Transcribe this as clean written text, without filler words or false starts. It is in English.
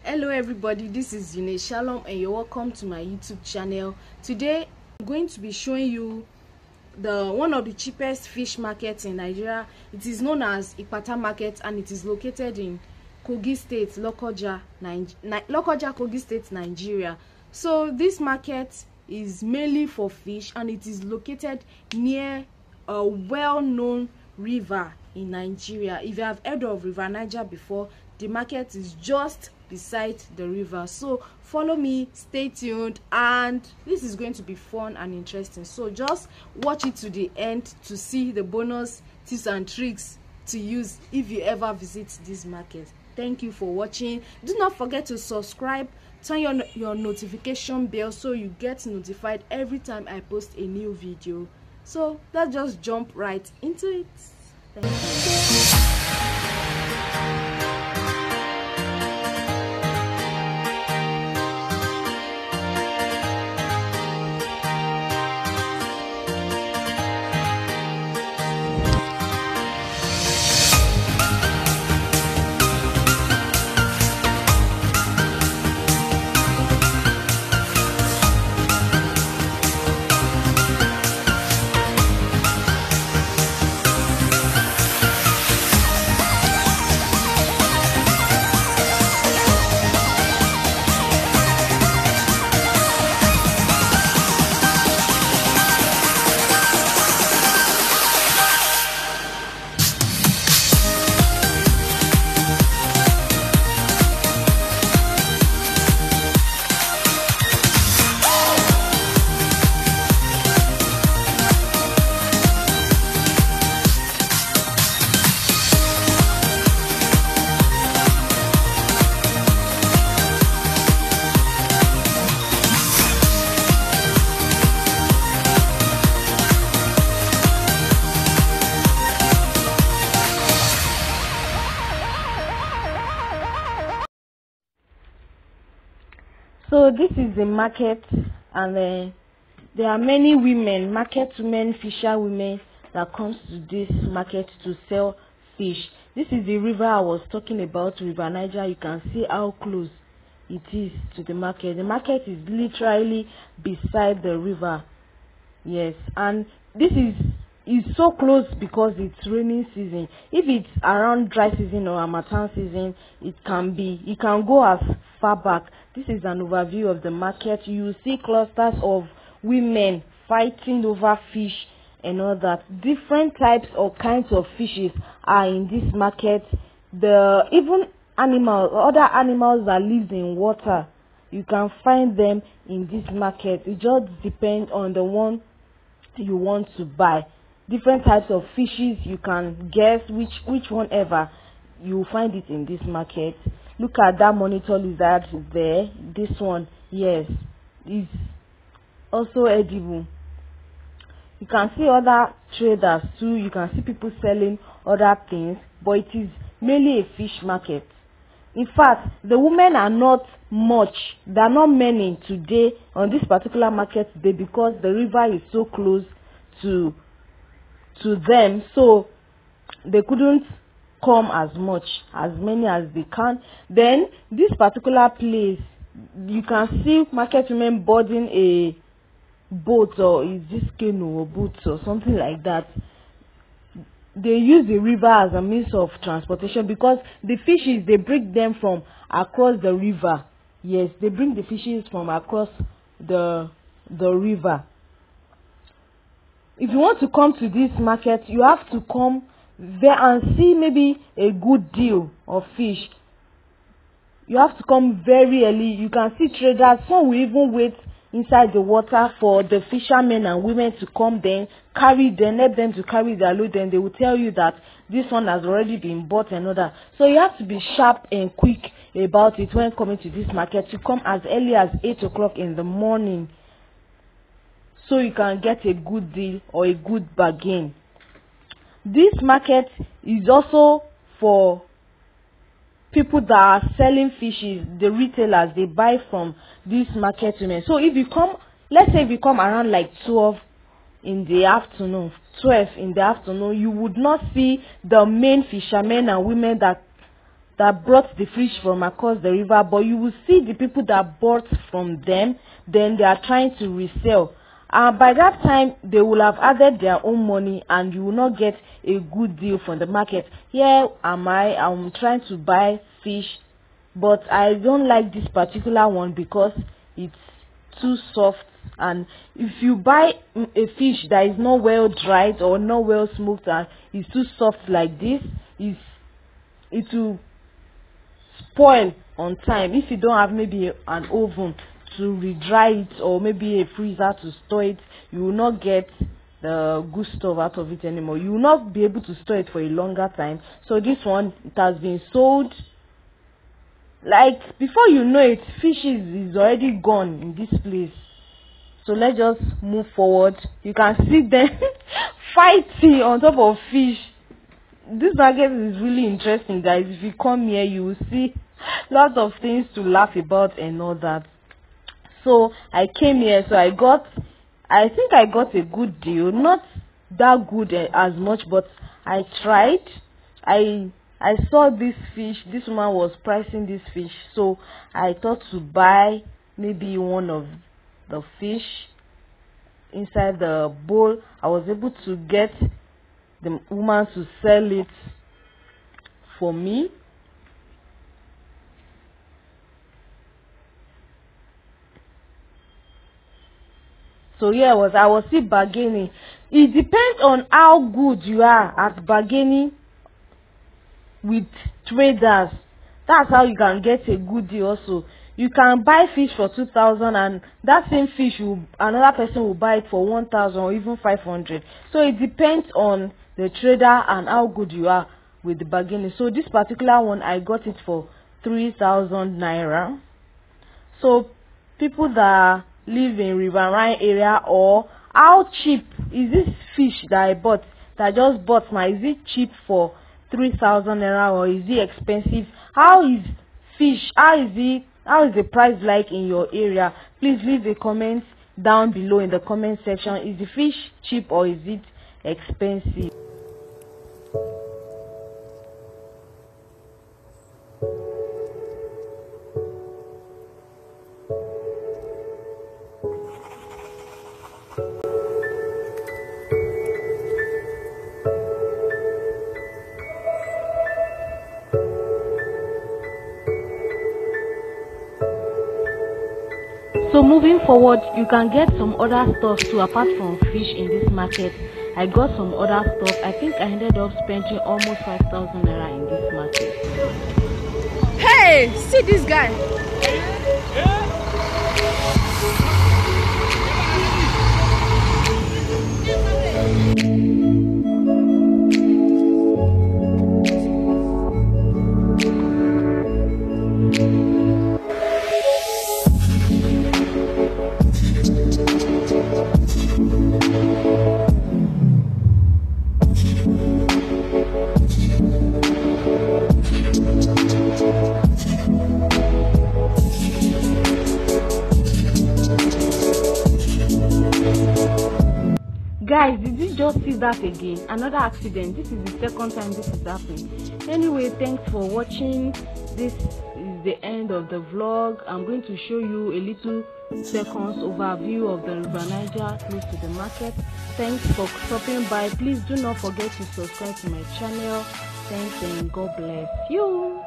Hello everybody, this is Eunice Shalom and you're welcome to my YouTube channel. Today I'm going to be showing you one of the cheapest fish markets in Nigeria. It is known as Ipata Market and it is located in Kogi State, Lokoja, Kogi State, Nigeria. So this market is mainly for fish and it is located near a well-known river in Nigeria. If you have heard of River Niger before, the market is just beside the river. So follow me, stay tuned, and this is going to be fun and interesting. So just watch it to the end to see the bonus tips and tricks to use if you ever visit this market. Thank you for watching. Do not forget to subscribe, turn your notification bell so you get notified every time I post a new video. So let's just jump right into it. Thank you. So this is the market, and there are many women, market women, fisher women that comes to this market to sell fish. This is the river I was talking about, River Niger. You can see how close it is to the market. The market is literally beside the river. Yes, and this is so close because it's raining season. If it's around dry season or Harmattan season, it can go as far back. This is an overview of the market. You see clusters of women fighting over fish and all that. Different types or kinds of fishes are in this market. Even other animals that live in water, you can find them in this market. It just depends on the one you want to buy. Different types of fishes, you can guess which one ever. You find it in this market. Look at that monitor lizard there. This one, yes, is also edible. You can see other traders too. You can see people selling other things, but it is mainly a fish market. In fact, the women are not much. There are not many today on this particular market today because the river is so close to them, so they couldn't come as many as they can. Then this particular place, you can see market women boarding a boat, or is this canoe or boat or something like that. They use the river as a means of transportation because the fishes, they bring them from across the river. Yes, they bring the fishes from across the river. If you want to come to this market, you have to come there and see maybe a good deal of fish. You have to come very early. You can see traders. Some will even wait inside the water for the fishermen and women to come, then carry them, help them to carry their load. Then they will tell you that this one has already been bought and all that. So you have to be sharp and quick about it when coming to this market. You come as early as 8 o'clock in the morning so you can get a good deal or a good bargain. This market is also for people that are selling fishes. The retailers, they buy from this market women. So if you come Let's say if you come around like 12 in the afternoon, you would not see the main fishermen and women that brought the fish from across the river, but you will see the people that bought from them, then they are trying to resell. By that time, they will have added their own money and you will not get a good deal from the market. Here am I, I'm trying to buy fish, but I don't like this particular one because it's too soft. And if you buy a fish that is not well dried or not well smoked and is too soft like this, it will spoil on time if you don't have maybe an oven to re-dry it or maybe a freezer to store it. You will not get the good stuff out of it anymore. You will not be able to store it for a longer time. So this one, it has been sold, like before you know it, fish is already gone in this place. So let's just move forward. You can see them fighting on top of fish. This market is really interesting, guys. If you come here, you will see lots of things to laugh about and all that. So I came here, so I think I got a good deal. Not that good as much, but I tried. I saw this fish. This woman was pricing this fish, so I thought to buy maybe one of the fish inside the bowl. I was able to get the woman to sell it for me. So yeah, I was still bargaining. It depends on how good you are at bargaining with traders. That's how you can get a good deal also. You can buy fish for 2,000 and that same fish, another person will buy it for 1,000 or even 500. So it depends on the trader and how good you are with the bargaining. So this particular one, I got it for 3,000 naira. So people that live in riverine area, or how cheap is this fish that I bought, that I just bought now? Is it cheap for 3,000 naira or is it expensive? How is the price like in your area? Please leave a comment down below in the comment section. Is the fish cheap or is it expensive? So moving forward, you can get some other stuff too apart from fish in this market. I got some other stuff. I think I ended up spending almost 5,000 naira in this market. Hey, see this guy. Guys, did you just see that again? Another accident. This is the second time this is happening. Anyway, thanks for watching. This is the end of the vlog. I'm going to show you a little seconds overview of the River Niger close to the market. Thanks for stopping by. Please do not forget to subscribe to my channel. Thanks and God bless you.